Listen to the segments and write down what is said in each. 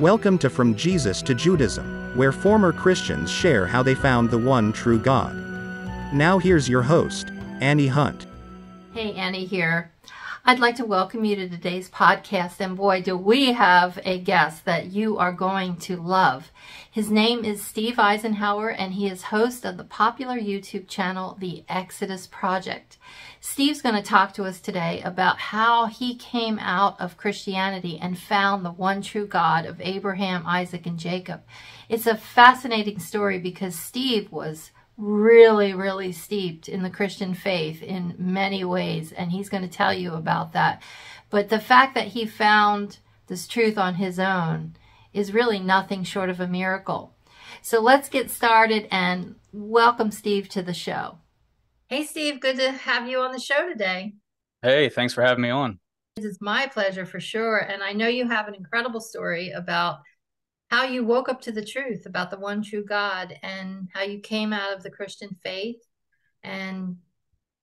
Welcome to From Jesus to Judaism, where former Christians share how they found the one true God. Now here's your host, Annie Hunt. Hey, Annie here. I'd like to welcome you to today's podcast, and boy, do we have a guest that you are going to love. His name is Steve Eisenhauer, and he is host of the popular YouTube channel, The Exodus Project. Steve's going to talk to us today about how he came out of Christianity and found the one true God of Abraham, Isaac, and Jacob. It's a fascinating story because Steve was really steeped in the Christian faith in many ways, and he's going to tell you about that. But the fact that he found this truth on his own is really nothing short of a miracle. So let's get started and welcome Steve to the show. Hey Steve, good to have you on the show today. Hey, thanks for having me on. It's my pleasure for sure, and I know you have an incredible story about how you woke up to the truth about the one true God and how you came out of the Christian faith and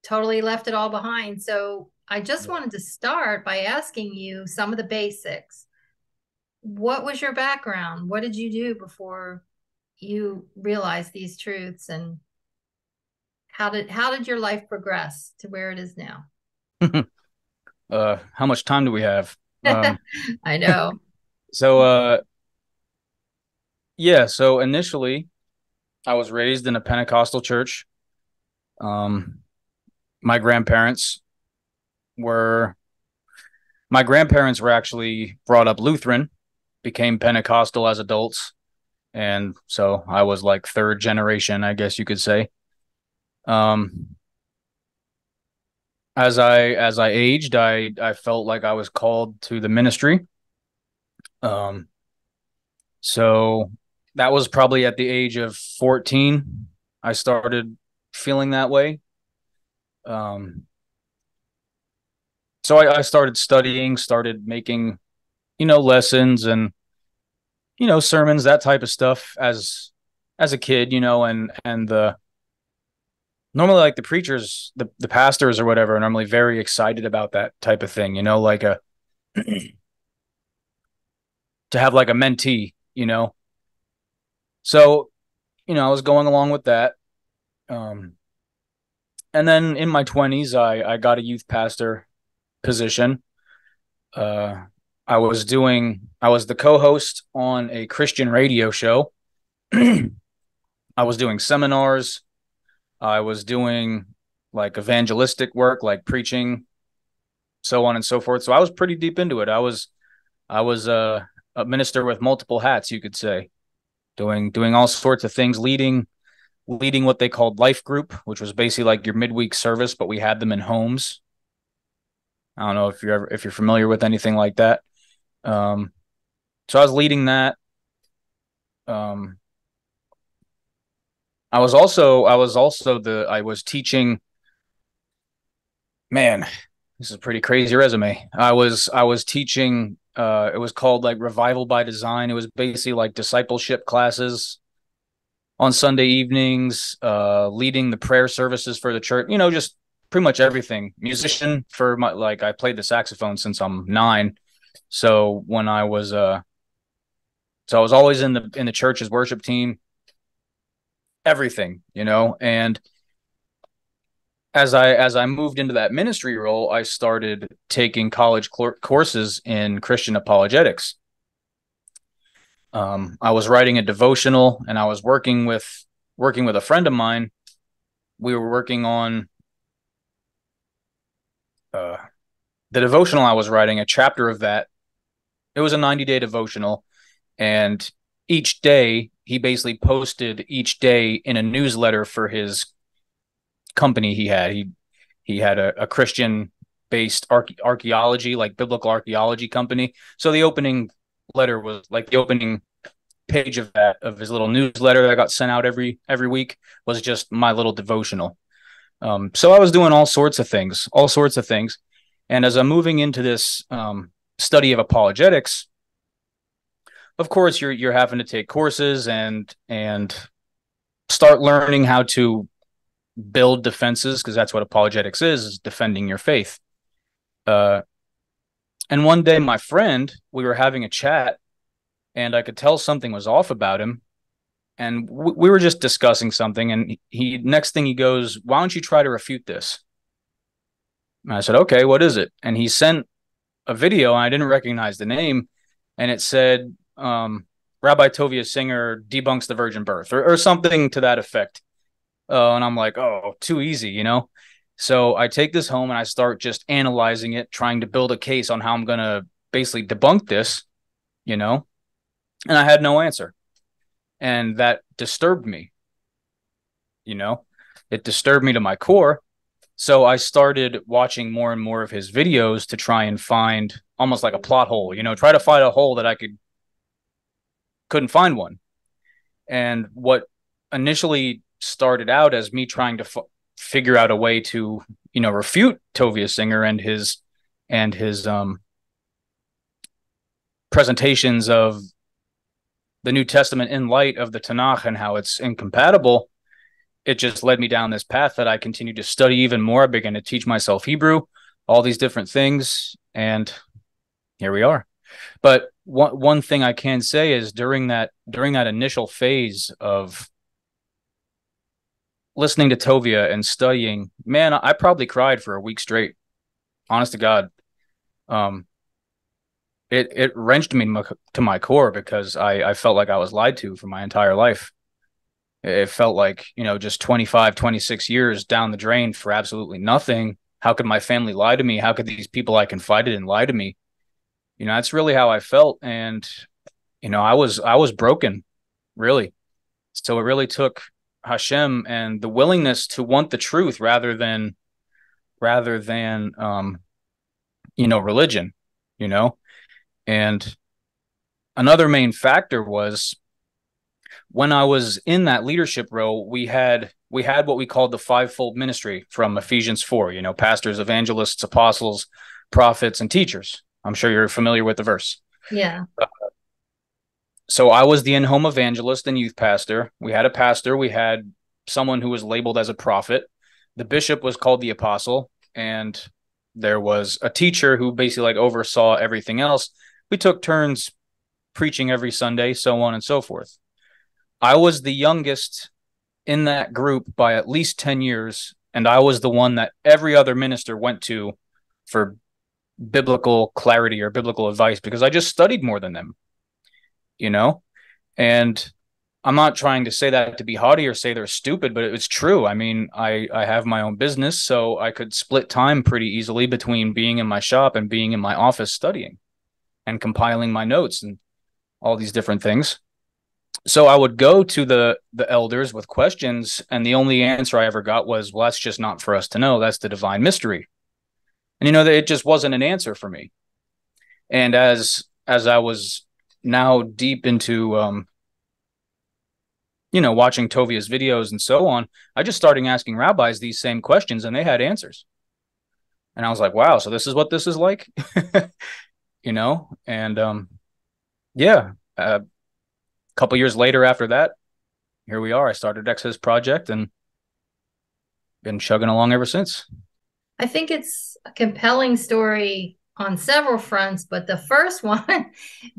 totally left it all behind. So I just wanted to start by asking you some of the basics. What was your background? What did you do before you realized these truths, and how did your life progress to where it is now? How much time do we have? I know. So, yeah, so initially, I was raised in a Pentecostal church. My grandparents were actually brought up Lutheran, became Pentecostal as adults, and so I was like third generation, I guess you could say. As I aged, I felt like I was called to the ministry. So that was probably at the age of 14. I started feeling that way. So I started studying, started making, lessons and, sermons, that type of stuff as a kid, and normally like the preachers, the pastors or whatever, are normally very excited about that type of thing, like to have like a mentee, So, I was going along with that. And then in my 20s, I got a youth pastor position. I was the co-host on a Christian radio show. I was doing seminars. I was doing like evangelistic work, like preaching, so on and so forth. So I was pretty deep into it. I was a minister with multiple hats, you could say. Doing all sorts of things, leading what they called life group, which was basically like your midweek service, but we had them in homes. I don't know if you're familiar with anything like that. So I was leading that. I was teaching. Man, this is a pretty crazy resume. I was teaching. It was called like Revival by Design. It was basically like discipleship classes on Sunday evenings, leading the prayer services for the church, just pretty much everything. Musician for my, like I played the saxophone since I'm 9. So when I was, so I was always in the church's worship team, everything, and as I moved into that ministry role, I started taking college courses in Christian apologetics. I was writing a devotional, and I was working with a friend of mine. We were working on the devotional I was writing, a chapter of that. It was a 90-day devotional, and each day he basically posted each day in a newsletter for his company he had. He had a Christian based archaeology, like biblical archaeology company. So the opening letter was like the opening page of that, of his little newsletter that got sent out every week, was just my little devotional. So I was doing all sorts of things. And as I'm moving into this study of apologetics, of course you're having to take courses and start learning how to build defenses, because that's what apologetics is defending your faith. And one day my friend, we were having a chat and I could tell something was off about him. And we were just discussing something, and he, next thing he goes, why don't you try to refute this? And I said, okay, what is it? And he sent a video, and I didn't recognize the name, and it said, Rabbi Tovia Singer debunks the virgin birth, or something to that effect. And I'm like, oh, too easy, you know? So I take this home and I start just analyzing it, trying to build a case on how I'm going to basically debunk this, you know? And I had no answer. And that disturbed me, you know? It disturbed me to my core. So I started watching more and more of his videos to try and find almost like a plot hole, you know, try to find a hole that I couldn't find one. And what initially started out as me trying to figure out a way to, you know, refute Tovia Singer and his presentations of the New Testament in light of the Tanakh and how it's incompatible, it just led me down this path that I continued to study even more. I began to teach myself Hebrew, all these different things, and here we are. But one thing I can say is during that initial phase of listening to Tovia and studying, man, I probably cried for a week straight. Honest to God. It wrenched me to my core because I felt like I was lied to for my entire life. It felt like, you know, just 25, 26 years down the drain for absolutely nothing. How could my family lie to me? How could these people I confided in lie to me? You know, that's really how I felt. And, you know, I was broken, really. So it really took Hashem and the willingness to want the truth rather than you know, religion, you know. And another main factor was, when I was in that leadership role, we had what we called the fivefold ministry from Ephesians 4, you know, pastors, evangelists, apostles, prophets, and teachers. I'm sure you're familiar with the verse. Yeah. So I was the in-home evangelist and youth pastor. We had a pastor. We had someone who was labeled as a prophet. The bishop was called the apostle. And there was a teacher who basically like oversaw everything else. We took turns preaching every Sunday, so on and so forth. I was the youngest in that group by at least 10 years, and I was the one that every other minister went to for biblical clarity or biblical advice because I just studied more than them, you know? And I'm not trying to say that to be haughty or say they're stupid, but it's true. I mean, I have my own business, so I could split time pretty easily between being in my shop and being in my office studying and compiling my notes and all these different things. So I would go to the elders with questions, and the only answer I ever got was, well, that's just not for us to know. That's the divine mystery. And, you know, it just wasn't an answer for me. And as I was now deep into, you know, watching Tovia's videos and so on, I just started asking rabbis these same questions, and they had answers. And I was like, wow, so this is what this is like, you know? And couple years later after that, here we are. I started Exodus Project and been chugging along ever since. I think it's a compelling story on several fronts, but the first one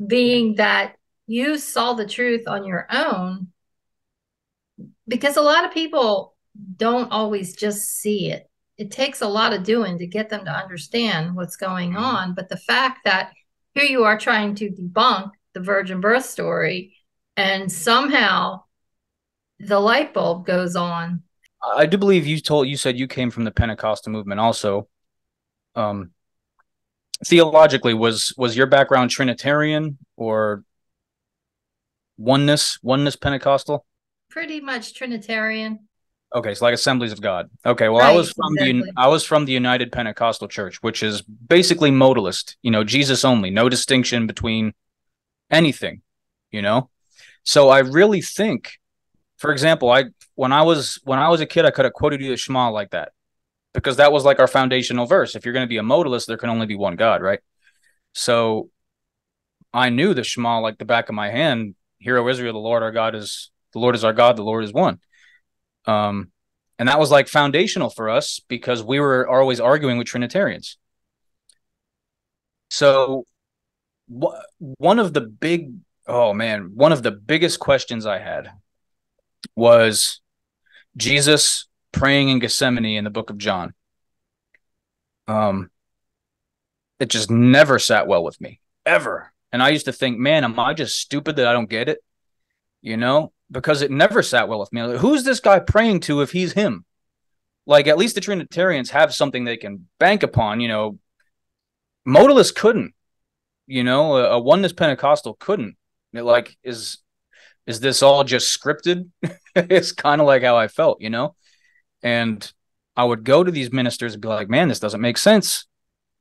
being that you saw the truth on your own, because a lot of people don't always just see it. It takes a lot of doing to get them to understand what's going on. But the fact that here you are trying to debunk the virgin birth story, and somehow the light bulb goes on. I do believe you said you came from the Pentecostal movement also. Theologically, was your background Trinitarian or oneness Pentecostal? Pretty much Trinitarian. Okay, so like Assemblies of God. Okay, well, right, I was from the United Pentecostal Church, which is basically modalist, you know, Jesus only, no distinction between anything, you know. So I really think, for example, when I was a kid, I could have quoted you the Shema like that, because that was like our foundational verse. If you're going to be a modalist, there can only be one God, right? So I knew the Shema like the back of my hand. Hear, O Israel, the Lord is our God, the Lord is one. And that was like foundational for us because we were always arguing with Trinitarians. So one of the big oh man, one of the biggest questions I had was Jesus praying in Gethsemane in the book of John. It just never sat well with me, ever. And I used to think, man, am I just stupid that I don't get it? You know, because it never sat well with me. Like, who's this guy praying to if he's him? Like, at least the Trinitarians have something they can bank upon, you know. Modalists couldn't, you know, a oneness Pentecostal couldn't. Like, is this all just scripted? It's kind of like how I felt, you know. And I would go to these ministers and be like, man, this doesn't make sense.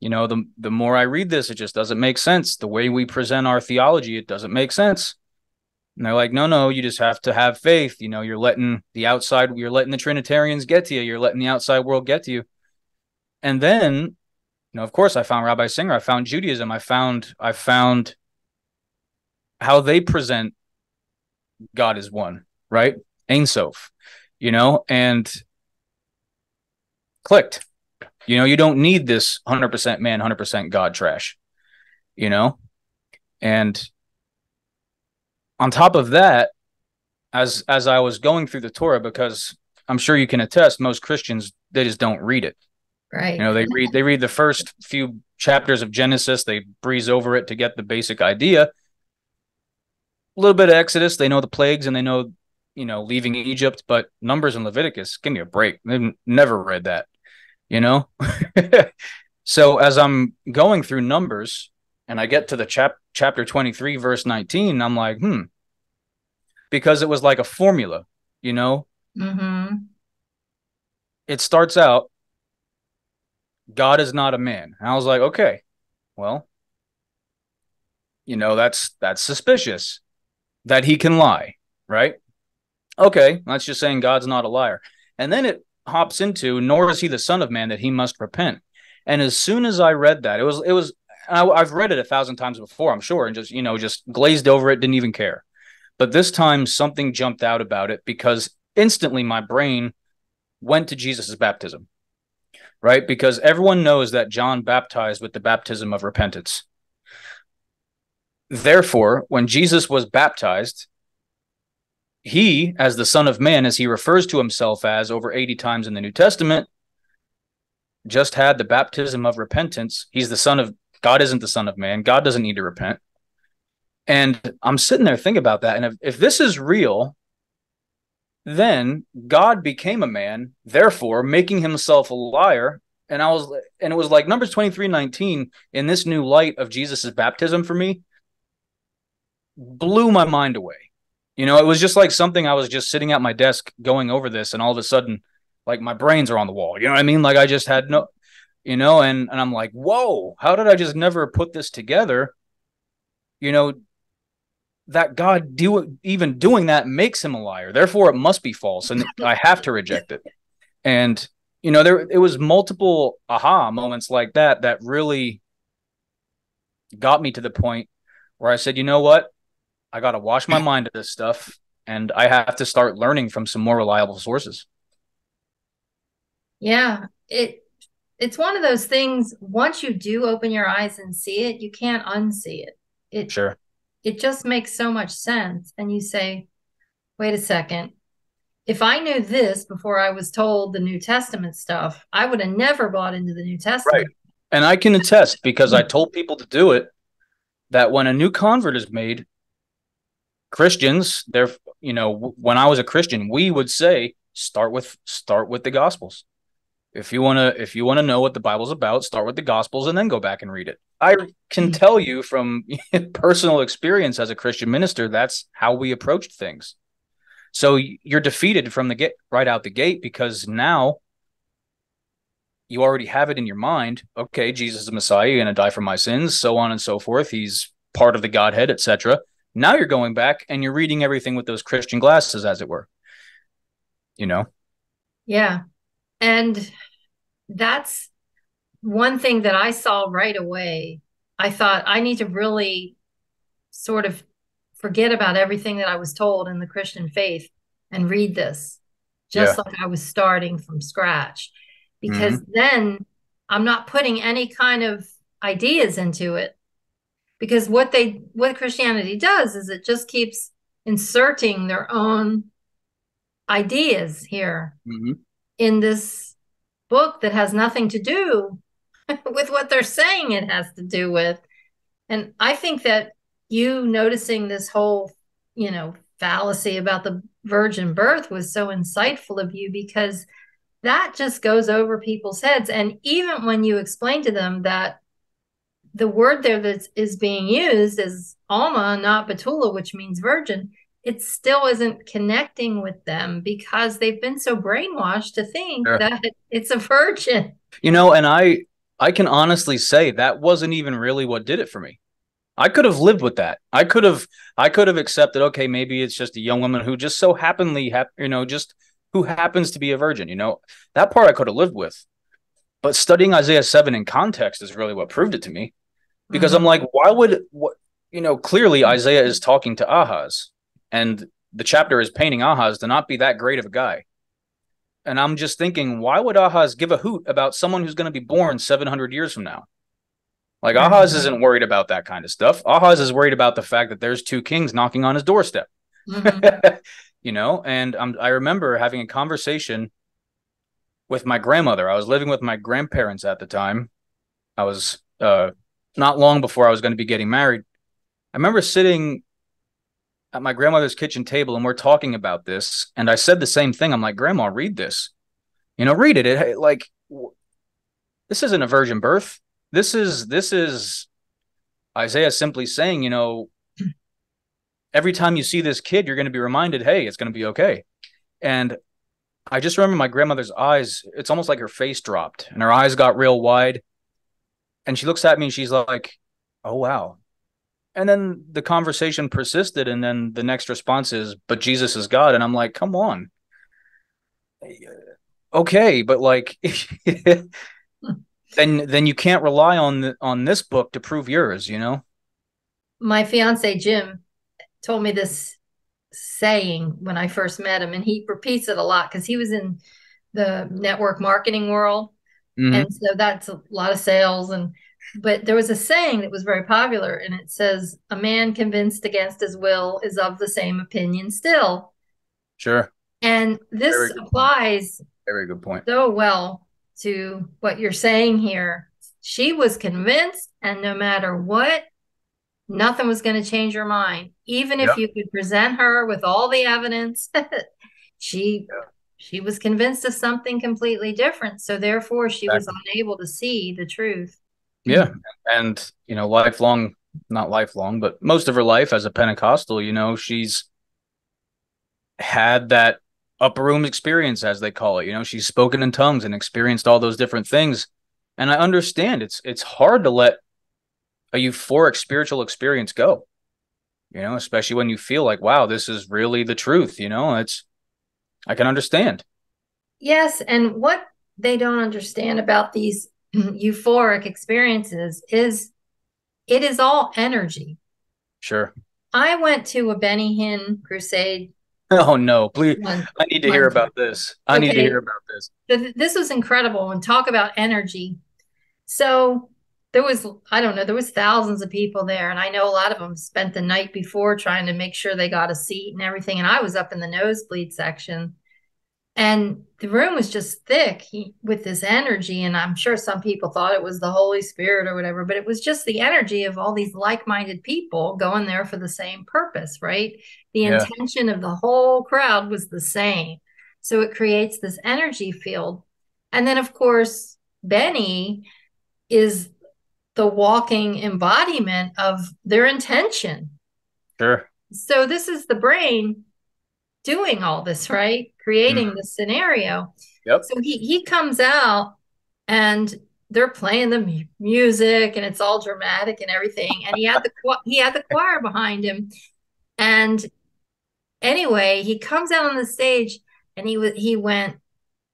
You know, the more I read this, it just doesn't make sense. The way we present our theology, it doesn't make sense. And they're like, no, no, you just have to have faith. You know, you're letting the outside, you're letting the Trinitarians get to you. You're letting the outside world get to you. And then, you know, of course, I found Rabbi Singer. I found Judaism. I found how they present God is one, right? Ein Sof, you know, and clicked. You know, you don't need this 100% man, 100% God trash, you know? And on top of that, as I was going through the Torah, because I'm sure you can attest, most Christians, they just don't read it. Right. You know, they read the first few chapters of Genesis. They breeze over it to get the basic idea. A little bit of Exodus. They know the plagues and they know, you know, leaving Egypt, but Numbers and Leviticus, give me a break. They've never read that. You know, so as I'm going through Numbers and I get to the chapter 23, verse 19, I'm like, because it was like a formula, you know, it starts out, God is not a man. And I was like, okay, well, you know, that's suspicious that he can lie, right? Okay. That's just saying God's not a liar. And then it hops into, nor is he the son of man that he must repent. And as soon as I read that, it was I've read it 1,000 times before, I'm sure, and just glazed over it, didn't even care. But this time something jumped out about it, because instantly my brain went to Jesus's baptism, right? Because everyone knows that John baptized with the baptism of repentance. Therefore, when Jesus was baptized, he, as the Son of Man, as he refers to himself as over 80 times in the New Testament, just had the baptism of repentance. He's the Son of God, isn't the Son of Man. God doesn't need to repent. And I'm sitting there thinking about that. And if this is real, then God became a man, therefore making himself a liar. And it was like Numbers 23:19 in this new light of Jesus's baptism for me blew my mind away. You know, it was just like something I was just sitting at my desk going over this, and all of a sudden, like, my brains are on the wall. You know what I mean? Like, I just had no, you know, and I'm like, whoa, how did I just never put this together? You know, that God even doing that makes him a liar. Therefore, it must be false, and I have to reject it. And, you know, it was multiple aha moments like that that really got me to the point where I said, you know what? I got to wash my mind of this stuff, and I have to start learning from some more reliable sources. Yeah. It's one of those things. Once you do open your eyes and see it, you can't unsee it. It just makes so much sense. And you say, wait a second. If I knew this before I was told the New Testament stuff, I would have never bought into the New Testament. Right. And I can attest, because I told people to do it, that when a new convert is made, Christians, when I was a Christian, we would say, start with the Gospels. If you want to know what the Bible's about, start with the Gospels and then go back and read it. I can tell you from personal experience as a Christian minister, that's how we approached things. So you're defeated from the get right out the gate, because now you already have it in your mind. Okay, Jesus is the Messiah, you're going to die for my sins, so on and so forth. He's part of the Godhead, etc. Now you're going back and you're reading everything with those Christian glasses, as it were, you know? Yeah. And that's one thing that I saw right away. I thought, I need to really sort of forget about everything that I was told in the Christian faith and read this, just like I was starting from scratch, because then I'm not putting any kind of ideas into it. Because what Christianity does is it just keeps inserting their own ideas here in this book that has nothing to do with what they're saying it has to do with. And I think that you noticing this whole, you know, fallacy about the virgin birth was so insightful of you, because that just goes over people's heads. And even when you explain to them that the word there that is being used is Alma, not Betula, which means virgin, it still isn't connecting with them because they've been so brainwashed to think that it's a virgin. You know, and I can honestly say that wasn't even really what did it for me. I could have lived with that. I could have accepted, okay, maybe it's just a young woman who just so happenly, who happens to be a virgin, you know, that part I could have lived with. But studying Isaiah 7 in context is really what proved it to me, because I'm like, clearly Isaiah is talking to Ahaz, and the chapter is painting Ahaz to not be that great of a guy. And I'm just thinking, why would Ahaz give a hoot about someone who's going to be born 700 years from now? Like, Ahaz isn't worried about that kind of stuff. Ahaz is worried about the fact that there's two kings knocking on his doorstep. You know, and I remember having a conversation with my grandmother. I was living with my grandparents at the time. I was not long before I was going to be getting married. I remember sitting at my grandmother's kitchen table, and we're talking about this, and I said the same thing. I'm like, Grandma, read this. You know, read it. This isn't a virgin birth. This is Isaiah simply saying, you know, every time you see this kid, you're going to be reminded, hey, it's going to be okay. And I just remember my grandmother's eyes, it's almost like her face dropped and her eyes got real wide. And she looks at me and she's like, oh, wow. And then the conversation persisted. And then the next response is, but Jesus is God. And I'm like, come on. Okay. But like, then you can't rely on this book to prove yours, you know? My fiance, Jim, told me this saying when I first met him, and he repeats it a lot because he was in the network marketing world, and so that's a lot of sales. But there was a saying that was very popular, and it says, a man convinced against his will is of the same opinion still. Sure. And this applies very good point so well to what you're saying here. She was convinced, and no matter what, nothing was going to change her mind. Even if you could present her with all the evidence, she was convinced of something completely different. So therefore, she was unable to see the truth. Yeah. And, you know, but most of her life as a Pentecostal, you know, she's had that upper room experience, as they call it. You know, she's spoken in tongues and experienced all those different things. And I understand it's hard to let a euphoric spiritual experience go, you know, especially when you feel like, wow, this is really the truth, you know, I can understand. Yes. And what they don't understand about these euphoric experiences is it is all energy. Sure. I went to a Benny Hinn crusade. Oh no, please. I need to hear about this. I need to hear about this. This was incredible. And talk about energy. So there was thousands of people there. And I know a lot of them spent the night before trying to make sure they got a seat and everything. And I was up in the nosebleed section, and the room was just thick with this energy. And I'm sure some people thought it was the Holy Spirit or whatever, but it was just the energy of all these like-minded people going there for the same purpose, right? The intention of the whole crowd was the same. So it creates this energy field. And then, of course, Benny is the walking embodiment of their intention. Sure. So this is the brain doing all this, right? Creating the scenario. Yep. So he comes out and they're playing the music, and it's all dramatic and everything. And he had the choir behind him. And anyway, he comes out on the stage, and he went,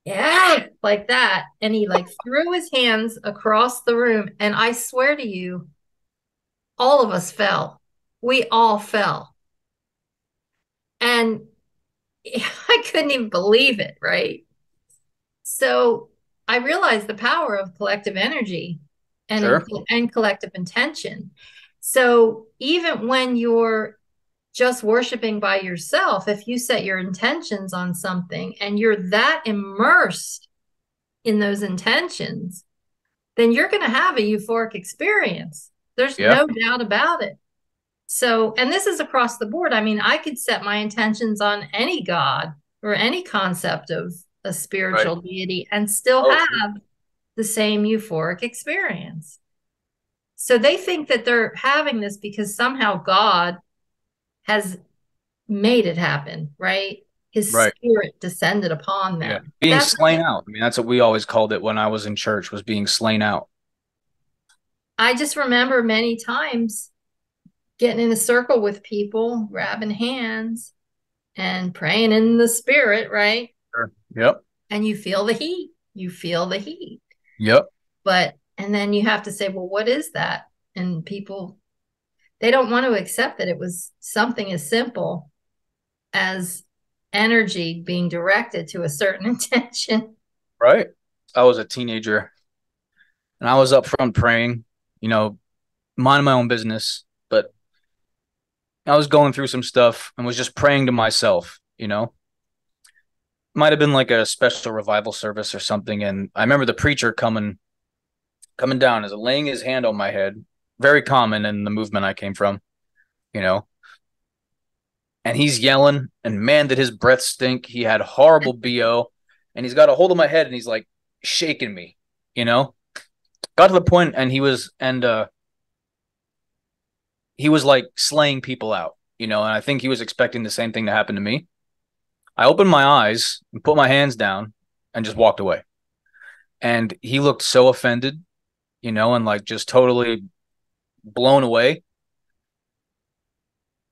yeah, like that. And he threw his hands across the room. And I swear to you, all of us fell. We all fell. And I couldn't even believe it, right? So I realized the power of collective energy and collective intention. So even when you're just worshiping by yourself, if you set your intentions on something and you're that immersed in those intentions, then you're going to have a euphoric experience. There's no doubt about it. So, and this is across the board. I mean, I could set my intentions on any God or any concept of a spiritual deity and still have the same euphoric experience. So they think that they're having this because somehow God has made it happen, right? His spirit descended upon them. Yeah. Being slain out. I mean, that's what we always called it when I was in church, was being slain out. I just remember many times getting in a circle with people, grabbing hands and praying in the spirit, right? Sure. Yep. And you feel the heat. You feel the heat. Yep. But, and then you have to say, well, what is that? And people, they don't want to accept that it was something as simple as energy being directed to a certain intention. Right. I was a teenager and I was up front praying, you know, minding my own business, but I was going through some stuff and was just praying to myself, you know. Might have been like a special revival service or something. And I remember the preacher coming down, as laying his hand on my head. Very common in the movement I came from, you know. And he's yelling, and man, did his breath stink. He had horrible BO, and he's got a hold of my head, and he's like shaking me, you know. Got to the point, and he was like slaying people out, you know. And I think he was expecting the same thing to happen to me. I opened my eyes and put my hands down and just walked away. And he looked so offended, you know, and like just totally blown away.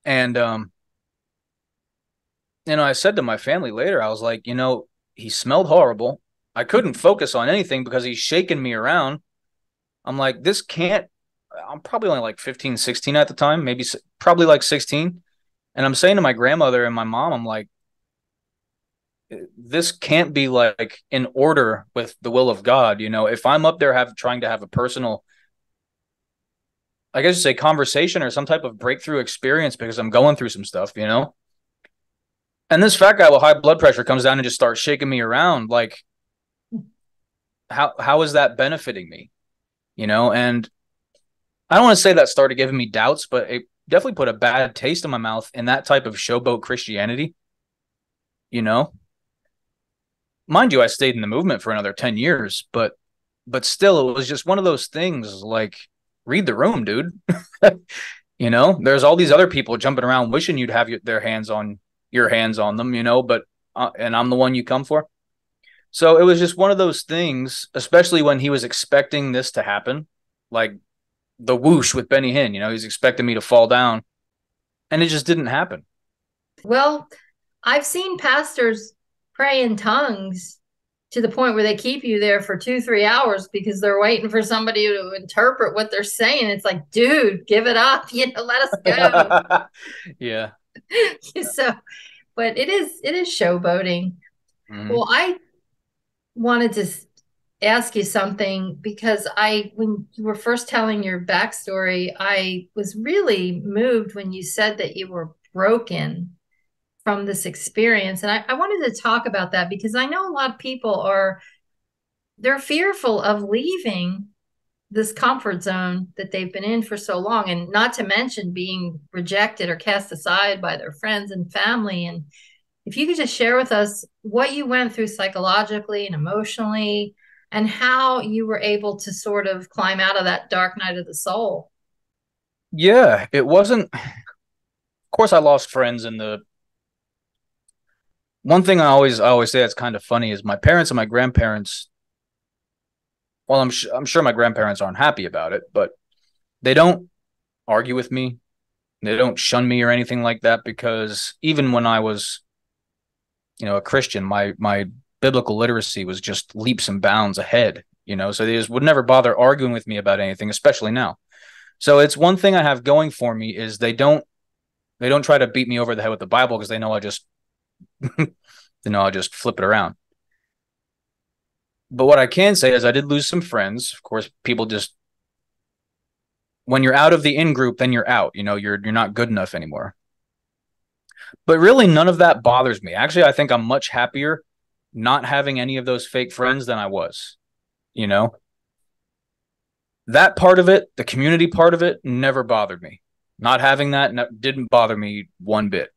And you know, I said to my family later, I was like, you know, he smelled horrible. I couldn't focus on anything because he's shaking me around. I'm like, this can't, I'm probably only like 15, 16 at the time, maybe probably like 16. And I'm saying to my grandmother and my mom, I'm like, this can't be like in order with the will of God. You know, if I'm up there trying to have a personal, I guess you say, conversation or some type of breakthrough experience because I'm going through some stuff, you know. And this fat guy with high blood pressure comes down and just starts shaking me around. Like, how is that benefiting me? You know, and I don't want to say that started giving me doubts, but it definitely put a bad taste in my mouth in that type of showboat Christianity, you know. Mind you, I stayed in the movement for another 10 years, but still, it was just one of those things like, read the room, dude. You know, there's all these other people jumping around wishing you'd have your hands on them, you know, but and I'm the one you come for. So it was just one of those things, especially when he was expecting this to happen, like the whoosh with Benny Hinn, you know, he's expecting me to fall down and it just didn't happen. Well, I've seen pastors pray in tongues to the point where they keep you there for 2-3 hours because they're waiting for somebody to interpret what they're saying. It's like, dude, give it up, you know, let us go. Yeah. So, but it is showboating. Mm-hmm. Well, I wanted to ask you something because when you were first telling your backstory, I was really moved when you said that you were broken from this experience. And I wanted to talk about that because I know a lot of people they're fearful of leaving this comfort zone that they've been in for so long, and not to mention being rejected or cast aside by their friends and family. And if you could just share with us what you went through psychologically and emotionally and how you were able to sort of climb out of that dark night of the soul. Yeah, it wasn't, of course I lost friends in the, one thing I always say that's kind of funny is my parents and my grandparents, well, I'm sure my grandparents aren't happy about it, but they don't argue with me. They don't shun me or anything like that, because even when I was, you know, a Christian, my biblical literacy was just leaps and bounds ahead, you know, so they just would never bother arguing with me about anything, especially now. So it's one thing I have going for me is they don't try to beat me over the head with the Bible because they know I just I'll just flip it around. But what I can say is I did lose some friends. Of course, people just when you're out of the in-group, then you're out. You know, you're not good enough anymore. But really, none of that bothers me. Actually, I think I'm much happier not having any of those fake friends than I was, you know. That part of it, the community part of it, never bothered me. Not having that didn't bother me one bit.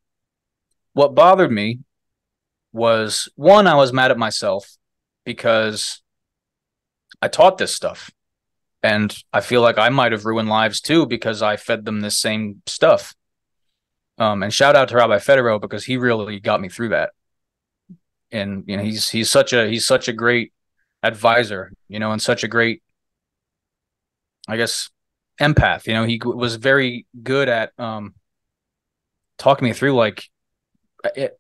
What bothered me was, one, I was mad at myself because I taught this stuff. And I feel like I might have ruined lives, too, because I fed them this same stuff. And shout out to Rabbi Federer, because he really got me through that. And, you know, he's such a great advisor, you know, and such a great, I guess, empath. You know, he was very good at talking me through, like,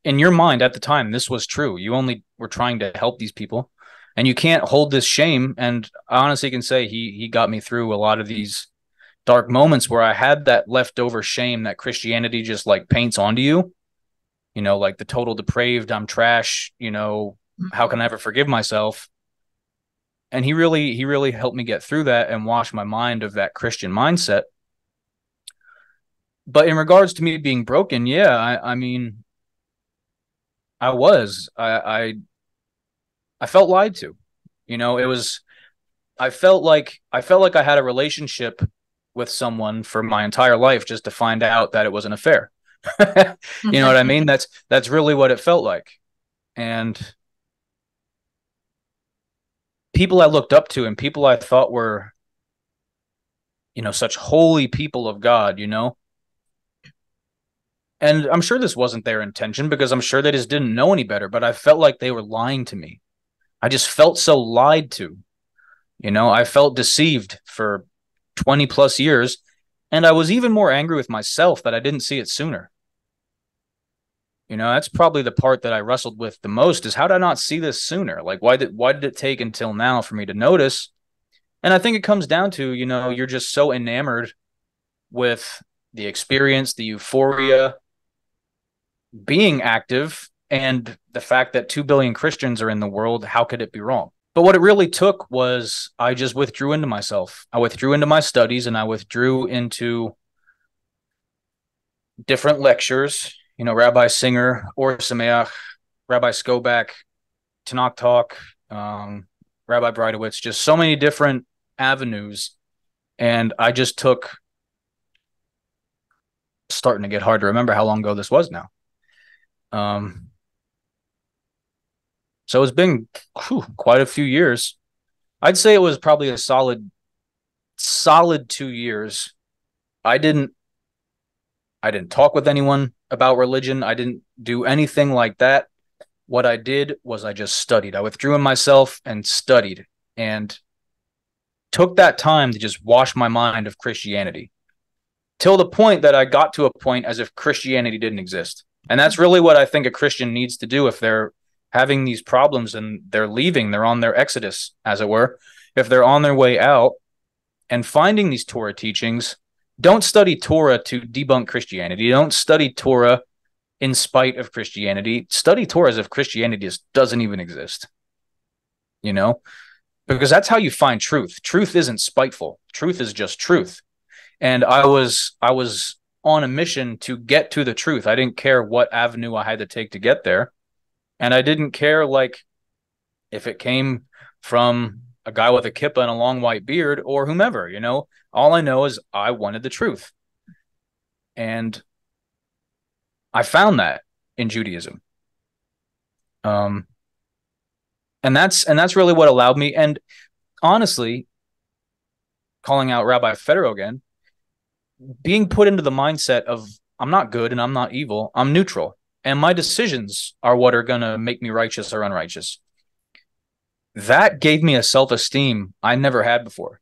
in your mind at the time, this was true. You only were trying to help these people, and you can't hold this shame. And I honestly can say he got me through a lot of these dark moments where I had that leftover shame that Christianity just like paints onto you, you know, like the total depraved, I'm trash, you know, how can I ever forgive myself? And he really helped me get through that and wash my mind of that Christian mindset. But in regards to me being broken, yeah, I mean, I was, I felt lied to, you know. It was, I felt like I had a relationship with someone for my entire life just to find out that it was an affair. You know what I mean? That's really what it felt like. And people I looked up to and people I thought were, you know, such holy people of God, you know. And I'm sure this wasn't their intention, because I'm sure they just didn't know any better, but I felt like they were lying to me. I just felt so lied to, you know. I felt deceived for 20 plus years, and I was even more angry with myself that I didn't see it sooner. You know, that's probably the part that I wrestled with the most, is how did I not see this sooner? Like, why did it take until now for me to notice? And I think it comes down to, you know, you're just so enamored with the experience, the euphoria, being active, and the fact that 2 billion Christians are in the world. How could it be wrong? But what it really took was I just withdrew into myself. I withdrew into my studies, and I withdrew into different lectures. You know, Rabbi Singer, Or Sameach, Rabbi Skobach, Tanakh Talk, Rabbi Breitowitz, just so many different avenues. And I just took, starting to get hard to remember how long ago this was now. So it's been quite a few years. I'd say it was probably a solid 2 years. I didn't talk with anyone about religion. I didn't do anything like that. What I did was I just studied. I withdrew in myself and studied, and took that time to just wash my mind of Christianity, till the point that I got to a point as if Christianity didn't exist. And that's really what I think a Christian needs to do if they're having these problems and they're leaving, they're on their exodus, as it were. If they're on their way out and finding these Torah teachings, don't study Torah to debunk Christianity. Don't study Torah in spite of Christianity. Study Torah as if Christianity just doesn't even exist, you know, because that's how you find truth. Truth isn't spiteful. Truth is just truth. And I was on a mission to get to the truth. I didn't care what avenue I had to take to get there. And I didn't care, like, if it came from a guy with a kippah and a long white beard or whomever, you know. All I know is I wanted the truth. And I found that in Judaism. And that's really what allowed me. And honestly, calling out Rabbi Federer again, being put into the mindset of I'm not good and I'm not evil, I'm neutral, and my decisions are what are going to make me righteous or unrighteous. That gave me a self-esteem I never had before.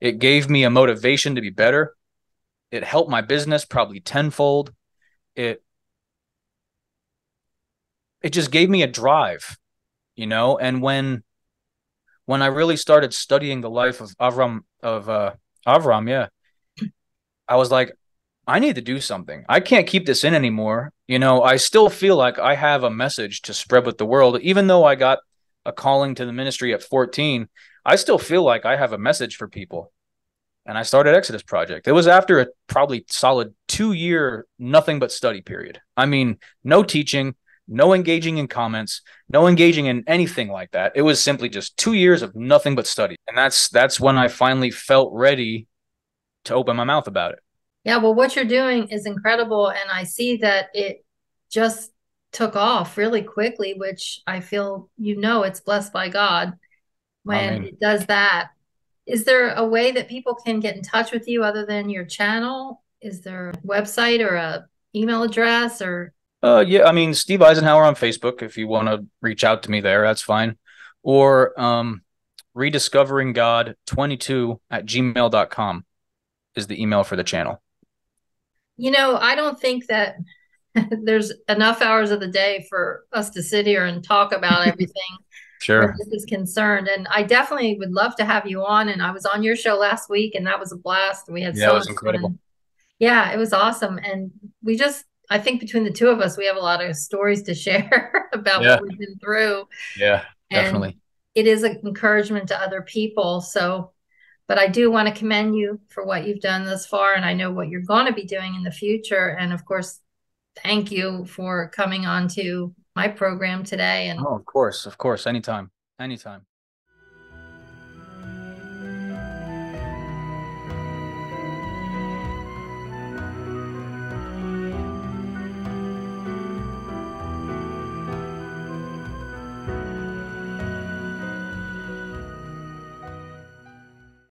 It gave me a motivation to be better. It helped my business probably tenfold. It just gave me a drive, you know. And when I really started studying the life of Avram, yeah, I was like, I need to do something. I can't keep this in anymore. You know, I still feel like I have a message to spread with the world. Even though I got a calling to the ministry at 14, I still feel like I have a message for people. and I started Exodus Project. It was after a probably solid 2-year nothing but study period. I mean, no teaching, no engaging in comments, no engaging in anything like that. It was simply just 2 years of nothing but study. And that's when I finally felt ready to open my mouth about it. Yeah, well, what you're doing is incredible. And I see that it just took off really quickly, which I feel, you know, it's blessed by God when it does that. Is there a way that people can get in touch with you other than your channel? Is there a website or a email address or? Yeah, I mean, Steve Eisenhauer on Facebook, if you want to reach out to me there, that's fine. Or rediscoveringgod22@gmail.com is the email for the channel. You know, I don't think that there's enough hours of the day for us to sit here and talk about everything. Sure. This is concerned. And I definitely would love to have you on. And I was on your show last week and that was a blast. We had so much. Yeah, it was incredible. And, yeah, it was awesome. And we just, I think between the two of us, we have a lot of stories to share about what we've been through. Yeah, definitely. And it is an encouragement to other people. So, but I do want to commend you for what you've done thus far. And I know what you're going to be doing in the future. And of course, thank you for coming on to my program today. And oh, of course, anytime, anytime.